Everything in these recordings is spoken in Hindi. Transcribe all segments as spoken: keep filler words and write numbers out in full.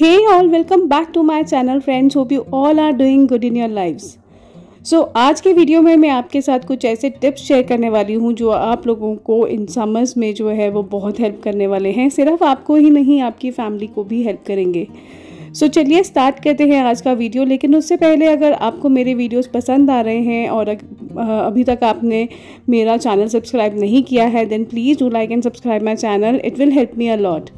Hey all, welcome back to my channel friends. Hope you all are doing good in your lives. So आज के वीडियो में मैं आपके साथ कुछ ऐसे टिप्स शेयर करने वाली हूँ जो आप लोगों को इन समर्स में जो है वो बहुत हेल्प करने वाले हैं. सिर्फ आपको ही नहीं, आपकी फैमिली को भी हेल्प करेंगे. सो so, चलिए स्टार्ट करते हैं आज का वीडियो. लेकिन उससे पहले अगर आपको मेरे वीडियोस पसंद आ रहे हैं और अभी तक आपने मेरा चैनल सब्सक्राइब नहीं किया है then please do like and subscribe my channel. It will help me a lot.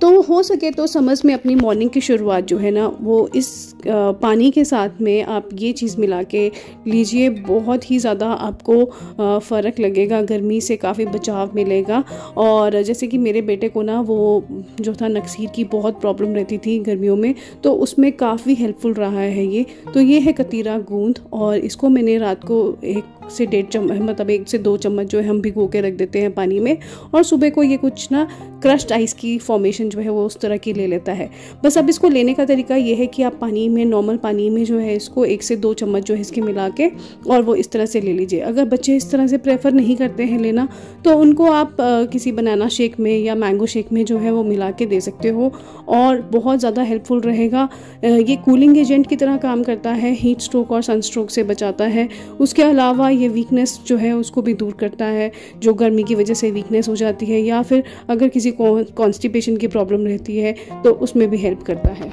तो हो सके तो समर्स में अपनी मॉर्निंग की शुरुआत जो है ना वो इस पानी के साथ में आप ये चीज़ मिला के लीजिए. बहुत ही ज़्यादा आपको फ़र्क लगेगा, गर्मी से काफ़ी बचाव मिलेगा. और जैसे कि मेरे बेटे को ना वो जो था नक्सीर की बहुत प्रॉब्लम रहती थी गर्मियों में, तो उसमें काफ़ी हेल्पफुल रहा है ये. तो ये है कतीरा गूंद और इसको मैंने रात को एक से डेढ़ चम्मच मतलब एक से दो चम्मच जो है हम भिगो के रख देते हैं पानी में. और सुबह को ये कुछ ना क्रश्ड आइस की फॉर्मेशन जो है वो उस तरह की ले लेता है. बस अब इसको लेने का तरीका ये है कि आप पानी में नॉर्मल पानी में जो है इसको एक से दो चम्मच जो है इसके मिला के और वो इस तरह से ले लीजिए. अगर बच्चे इस तरह से प्रेफर नहीं करते हैं लेना तो उनको आप आ, किसी बनाना शेक में या मैंगो शेक में जो है वो मिला के दे सकते हो और बहुत ज़्यादा हेल्पफुल रहेगा. ये कूलिंग एजेंट की तरह काम करता है, हीट स्ट्रोक और सनस्ट्रोक से बचाता है. उसके अलावा ये वीकनेस जो है उसको भी दूर करता है, जो गर्मी की वजह से वीकनेस हो जाती है या फिर अगर किसी को कॉन्स्टिपेशन की प्रॉब्लम रहती है तो उसमें भी हेल्प करता है.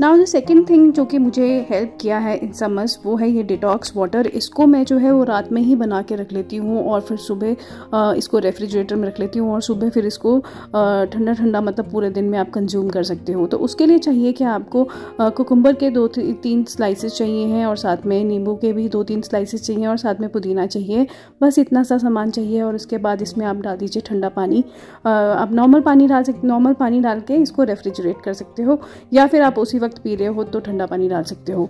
नाउ द सेकेंड थिंग जो कि मुझे हेल्प किया है इन समर्स वो है ये डिटॉक्स वाटर. इसको मैं जो है वो रात में ही बना के रख लेती हूँ और फिर सुबह इसको रेफ्रिजरेटर में रख लेती हूँ और सुबह फिर इसको ठंडा ठंडा मतलब पूरे दिन में आप कंज्यूम कर सकते हो. तो उसके लिए चाहिए कि आपको कुकुम्बर के दो तीन स्लाइसेस चाहिए हैं और साथ में नींबू के भी दो तीन स्लाइसेस चाहिए और साथ में पुदीना चाहिए. बस इतना सा सामान चाहिए. और उसके बाद इसमें आप डाल दीजिए ठंडा पानी. आप नॉर्मल पानी डाल सकते नॉर्मल पानी डाल के इसको रेफ्रिजरेट कर सकते हो या फिर आप उसी पी रहे हो तो ठंडा पानी डाल सकते हो.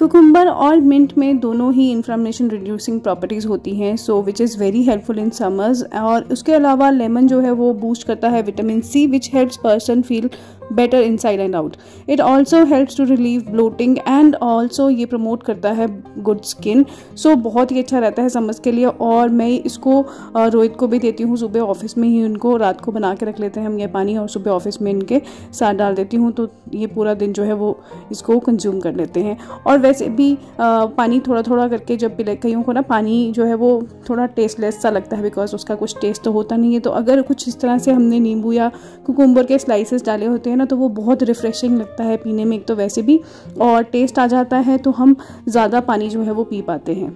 कुकुम्बर और मिंट में दोनों ही इन्फ्लेमेशन रिड्यूसिंग प्रॉपर्टीज़ होती हैं, so which is very helpful in summers. और उसके अलावा लेमन जो है वो बूस्ट करता है vitamin C which helps person feel better inside and out. It also helps to relieve bloating and also ये प्रमोट करता है गुड स्किन. सो बहुत ही अच्छा रहता है समर्स के लिए. और मैं इसको रोहित को भी देती हूँ सुबह ऑफिस में ही. उनको रात को बना के रख लेते हैं हम ये पानी और सुबह ऑफिस में इनके साथ डाल देती हूँ तो ये पूरा दिन जो है वो इसको कंज्यूम कर लेते हैं. और वैसे भी आ, पानी थोड़ा थोड़ा करके जब पिले कईयों को ना पानी जो है वो थोड़ा टेस्टलेस सा लगता है बिकॉज उसका कुछ टेस्ट तो होता नहीं है. तो अगर कुछ इस तरह से हमने नींबू या कुकुम्बर के स्लाइसेस डाले होते हैं तो वो बहुत रिफ्रेशिंग लगता है पीने में एक तो वैसे भी, और टेस्ट आ जाता है तो हम ज़्यादा पानी जो है वो पी पाते हैं.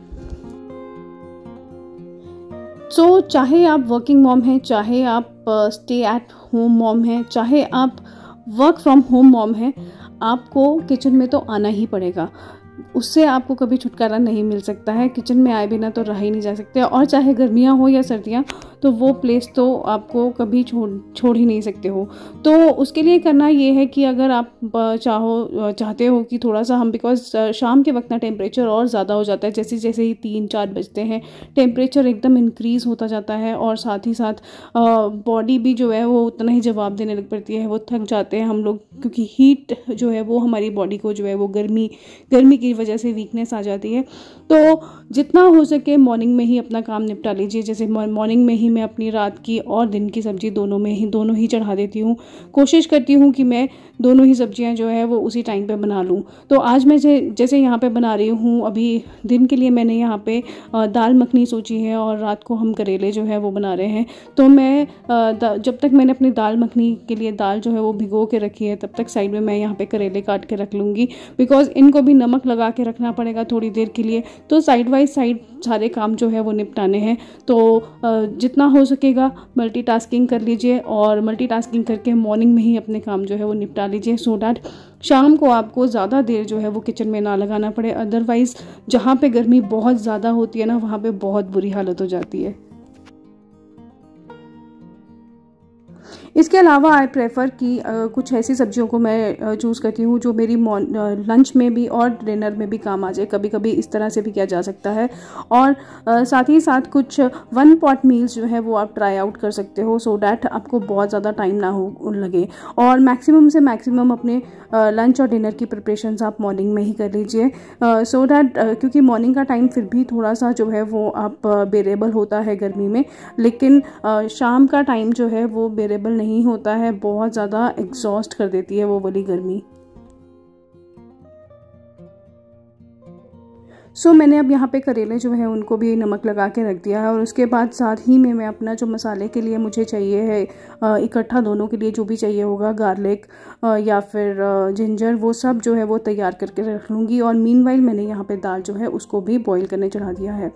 सो so, चाहे आप वर्किंग मॉम हैं, चाहे आप स्टे एट होम मॉम हैं, चाहे आप वर्क फ्रॉम होम मॉम हैं, आपको किचन में तो आना ही पड़ेगा. उससे आपको कभी छुटकारा नहीं मिल सकता है. किचन में आए बिना तो रहा ही नहीं जा सकते. और चाहे गर्मियां हो या सर्दियां, तो वो प्लेस तो आपको कभी छोड़ छोड़ ही नहीं सकते हो. तो उसके लिए करना ये है कि अगर आप चाहो चाहते हो कि थोड़ा सा हम बिकॉज शाम के वक्त ना टेम्परेचर और ज़्यादा हो जाता है. जैसे जैसे ही तीन चार बजते हैं टेम्परेचर एकदम इंक्रीज़ होता जाता है और साथ ही साथ बॉडी भी जो है वो उतना ही जवाब देने लग पड़ती है. वो थक जाते हैं हम लोग क्योंकि हीट जो है वो हमारी बॉडी को जो है वो गर्मी गर्मी की वजह से वीकनेस आ जाती है. तो जितना हो सके मॉर्निंग में ही अपना काम निपटा लीजिए. जैसे मॉर्निंग में ही मैं अपनी रात की और दिन की सब्जी दोनों में ही दोनों ही चढ़ा देती हूँ. कोशिश करती हूँ कि मैं दोनों ही सब्जियाँ जो है वो उसी टाइम पे बना लूँ. तो आज मैं जैसे यहाँ पे बना रही हूँ अभी दिन के लिए मैंने यहाँ पे दाल मखनी सोची है और रात को हम करेले जो है वो बना रहे हैं. तो मैं जब तक मैंने अपनी दाल मखनी के लिए दाल जो है वो भिगो के रखी है तब तक साइड में मैं यहाँ पर करेले काट के रख लूँगी बिकॉज इनको भी नमक लगा के रखना पड़ेगा थोड़ी देर के लिए. तो साइड बाई साइड सारे काम जो है वो निपटाने हैं. तो जितना हो सकेगा मल्टीटास्किंग कर लीजिए और मल्टीटास्किंग करके मॉर्निंग में ही अपने काम जो है वो निपटा लीजिए सो डैट शाम को आपको ज़्यादा देर जो है वो किचन में ना लगाना पड़े. अदरवाइज़ जहाँ पे गर्मी बहुत ज़्यादा होती है ना वहाँ पे बहुत बुरी हालत हो जाती है. इसके अलावा आई प्रेफर कि कुछ ऐसी सब्जियों को मैं चूज़ करती हूँ जो मेरी लंच में भी और डिनर में भी काम आ जाए। कभी कभी इस तरह से भी किया जा सकता है। और साथ ही साथ कुछ वन पॉट मील्स जो है वो आप ट्राई आउट कर सकते हो, सो डैट आपको बहुत ज़्यादा टाइम ना हो लगे। और मैक्सिमम से मैक्सिमम अपने लंच और डिनर की प्रिपरेशंस आप मॉर्निंग में ही कर लीजिए, सो डैट क्योंकि मॉर्निंग का टाइम फिर भी थोड़ा सा जो है वो आप बेरेबल होता है गर्मी में, लेकिन शाम का टाइम जो है वो बेरेबल नहीं होता है, बहुत ज़्यादा एग्जॉस्ट कर देती है वो वाली गर्मी। सो so, मैंने अब यहाँ पे करेले जो है उनको भी नमक लगा के रख दिया है। और उसके बाद साथ ही में मैं अपना जो मसाले के लिए मुझे चाहिए है इकट्ठा दोनों के लिए जो भी चाहिए होगा, गार्लिक या फिर जिंजर, वो सब जो है वो तैयार करके रख लूँगी। और मीनवाइल मैंने यहाँ पे दाल जो है उसको भी बॉईल करने चढ़ा दिया है।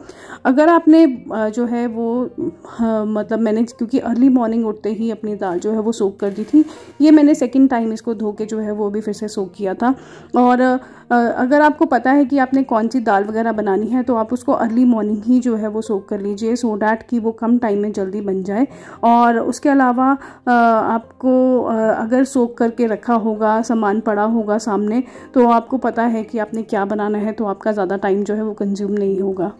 अगर आपने जो है वो आ, मतलब मैंने क्योंकि अर्ली मॉर्निंग उठते ही अपनी दाल जो है वो सोक कर दी थी, ये मैंने सेकेंड टाइम इसको धो के जो है वो भी फिर से सोक किया था। और अगर आपको पता है कि आपने कौन सी दाल वगैरह बनानी है तो आप उसको अर्ली मॉर्निंग ही जो है वो सोक कर लीजिए, सो डैट कि वो कम टाइम में जल्दी बन जाए। और उसके अलावा आपको अगर सोक करके रखा होगा, सामान पड़ा होगा सामने, तो आपको पता है कि आपने क्या बनाना है, तो आपका ज़्यादा टाइम जो है वो कंज्यूम नहीं होगा।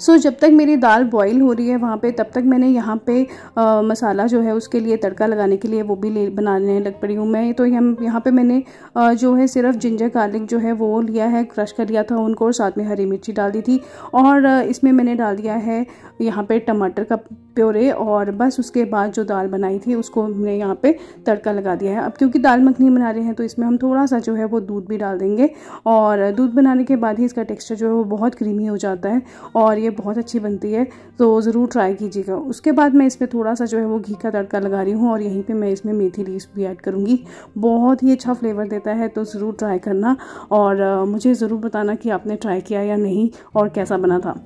सो so, जब तक मेरी दाल बॉईल हो रही है वहाँ पे, तब तक मैंने यहाँ पे आ, मसाला जो है उसके लिए तड़का लगाने के लिए वो भी ले बनाने लग पड़ी हूँ मैं। तो यह, यहाँ पे मैंने आ, जो है सिर्फ जिंजर गार्लिक जो है वो लिया है, क्रश कर लिया था उनको, और साथ में हरी मिर्ची डाल दी थी। और आ, इसमें मैंने डाल दिया है यहाँ पे टमाटर का प्योरे, और बस उसके बाद जो दाल बनाई थी उसको हमने यहाँ पे तड़का लगा दिया है। अब क्योंकि दाल मखनी बना रहे हैं तो इसमें हम थोड़ा सा जो है वो दूध भी डाल देंगे, और दूध बनाने के बाद ही इसका टेक्सचर जो है वो बहुत क्रीमी हो जाता है और बहुत अच्छी बनती है, तो ज़रूर ट्राई कीजिएगा। उसके बाद मैं इसमें थोड़ा सा जो है वो घी का तड़का लगा रही हूँ, और यहीं पे मैं इसमें मेथी लीव्स भी ऐड करूँगी, बहुत ही अच्छा फ्लेवर देता है, तो ज़रूर ट्राई करना। और मुझे ज़रूर बताना कि आपने ट्राई किया या नहीं और कैसा बना था।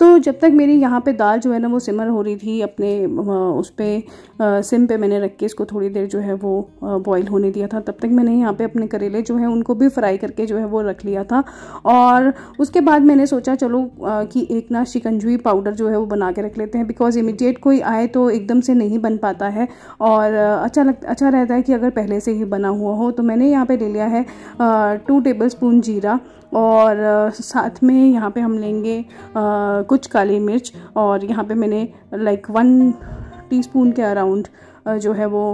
तो जब तक मेरी यहाँ पे दाल जो है ना वो सिमर हो रही थी, अपने उस पर सिम पे मैंने रख के इसको थोड़ी देर जो है वो बॉईल होने दिया था। तब तक मैंने यहाँ पे अपने करेले जो है उनको भी फ्राई करके जो है वो रख लिया था। और उसके बाद मैंने सोचा चलो कि एक ना शिकंजवी पाउडर जो है वो बना के रख लेते हैं, बिकॉज इमीडिएट कोई आए तो एकदम से नहीं बन पाता है, और अच्छा लग अच्छा रहता है कि अगर पहले से ही बना हुआ हो। तो मैंने यहाँ पर ले लिया है टू टेबल स्पून जीरा, और साथ में यहाँ पर हम लेंगे कुछ काली मिर्च, और यहाँ पे मैंने लाइक वन टीस्पून के अराउंड जो है वो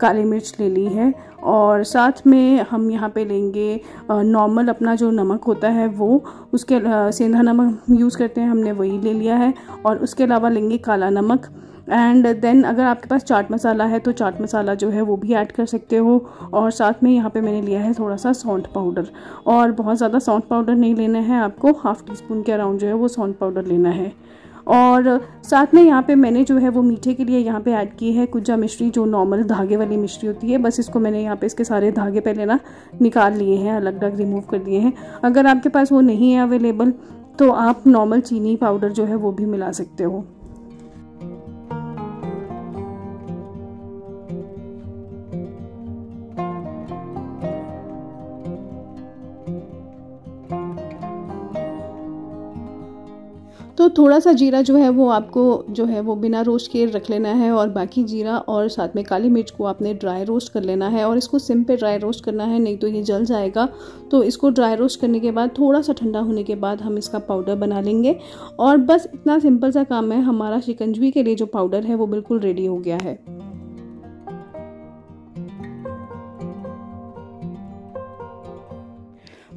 काली मिर्च ले ली है। और साथ में हम यहाँ पे लेंगे नॉर्मल अपना जो नमक होता है वो, उसके सेंधा नमक यूज़ करते हैं हमने वही ले लिया है, और उसके अलावा लेंगे काला नमक। एंड देन अगर आपके पास चाट मसाला है तो चाट मसाला जो है वो भी ऐड कर सकते हो। और साथ में यहाँ पे मैंने लिया है थोड़ा सा सौंठ पाउडर, और बहुत ज़्यादा सौंठ पाउडर नहीं लेना है आपको, हाफ़ टी स्पून के अराउंड जो है वो सौंठ पाउडर लेना है। और साथ में यहाँ पे मैंने जो है वो मीठे के लिए यहाँ पे ऐड की है कुज्जा मिश्री, जो नॉर्मल धागे वाली मिश्री होती है, बस इसको मैंने यहाँ पे इसके सारे धागे पहले ना निकाल लिए हैं, अलग अलग रिमूव कर दिए हैं। अगर आपके पास वो नहीं है अवेलेबल तो आप नॉर्मल चीनी पाउडर जो है वो भी मिला सकते हो। तो थोड़ा सा जीरा जो है वो आपको जो है वो बिना रोस्ट किए रख लेना है, और बाकी जीरा और साथ में काली मिर्च को आपने ड्राई रोस्ट कर लेना है, और इसको सिम पे ड्राई रोस्ट करना है, नहीं तो ये जल जाएगा। तो इसको ड्राई रोस्ट करने के बाद, थोड़ा सा ठंडा होने के बाद हम इसका पाउडर बना लेंगे। और बस इतना सिंपल सा काम है, हमारा शिकंजवी के लिए जो पाउडर है वो बिल्कुल रेडी हो गया है।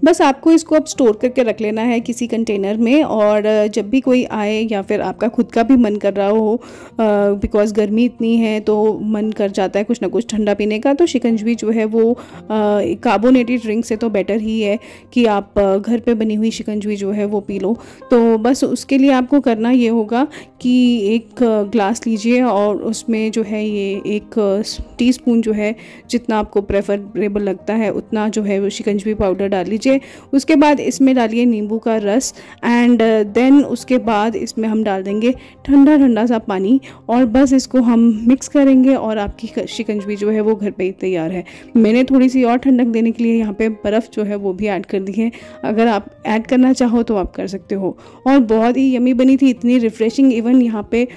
बस आपको इसको अब स्टोर करके रख लेना है किसी कंटेनर में, और जब भी कोई आए या फिर आपका खुद का भी मन कर रहा हो, बिकॉज गर्मी इतनी है तो मन कर जाता है कुछ ना कुछ ठंडा पीने का, तो शिकंजवी जो है वो कार्बोनेटेड ड्रिंक से तो बेटर ही है कि आप घर पे बनी हुई शिकंजवी जो है वो पी लो। तो बस उसके लिए आपको करना ये होगा कि एक ग्लास लीजिए और उसमें जो है ये एक टी स्पून जो है, जितना आपको प्रेफरेबल लगता है उतना जो है वो शिकंजवी पाउडर डाल लीजिए। लीजिए। उसके बाद इसमें डालिए नींबू का रस एंड देन उसके बाद इसमें हम डाल देंगे ठंडा ठंडा सा पानी और बस इसको हम मिक्स करेंगे और आपकी शिकंजबी जो है वो घर पे ही तैयार है। मैंने थोड़ी सी और ठंडक देने के लिए यहाँ पे बर्फ़ जो है वो भी ऐड कर दी है, अगर आप ऐड करना चाहो तो आप कर सकते हो। और बहुत ही यमी बनी थी, इतनी रिफ्रेशिंग। इवन यहाँ पे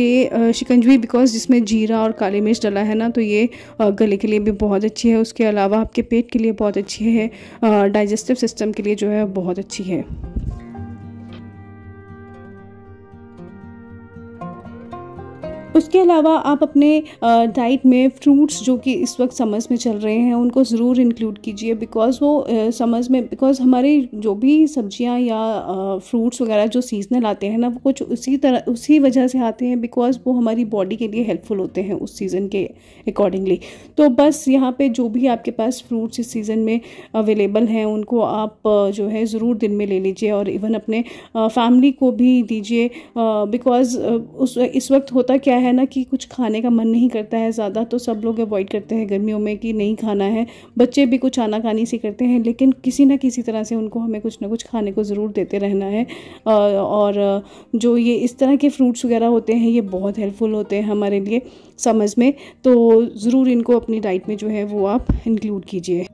ये शिकंजबी बिकॉज जिसमें जीरा और काली मिर्च डला है ना, तो ये गले के लिए भी बहुत अच्छी है, उसके अलावा आपके पेट के लिए बहुत अच्छी है, डाइजेस्टिव सिस्टम के लिए जो है बहुत अच्छी है। उसके अलावा आप अपने डाइट में फ्रूट्स जो कि इस वक्त समर्स में चल रहे हैं उनको ज़रूर इंक्लूड कीजिए, बिकॉज़ वो समर्स में बिकॉज़ हमारे जो भी सब्जियां या फ्रूट्स वगैरह जो सीजनल आते हैं ना, वो कुछ उसी तरह उसी वजह से आते हैं बिकॉज़ वो हमारी बॉडी के लिए हेल्पफुल होते हैं उस सीज़न के अकॉर्डिंगली। तो बस यहाँ पर जो भी आपके पास फ्रूट्स इस सीज़न में अवेलेबल हैं उनको आप जो है ज़रूर दिन में ले लीजिए और इवन अपने फैमिली को भी दीजिए, बिकॉज़ उस इस वक्त होता क्या है ना कि कुछ खाने का मन नहीं करता है ज़्यादा, तो सब लोग अवॉइड करते हैं गर्मियों में कि नहीं खाना है। बच्चे भी कुछ आनाकानी से करते हैं, लेकिन किसी ना किसी तरह से उनको हमें कुछ ना कुछ खाने को ज़रूर देते रहना है। और जो ये इस तरह के फ्रूट्स वगैरह होते हैं ये बहुत हेल्पफुल होते हैं हमारे लिए समझ में, तो ज़रूर इनको अपनी डाइट में जो है वो आप इंक्लूड कीजिए।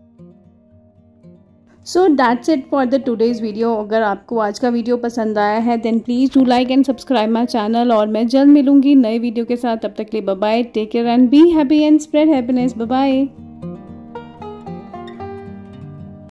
So that's it for the today's video. अगर आपको आज का वीडियो पसंद आया है then please do like and subscribe my channel, और मैं जल्द मिलूंगी नए वीडियो के साथ। तब तक के लिए bye bye, take care and be happy and spread happiness. Bye bye.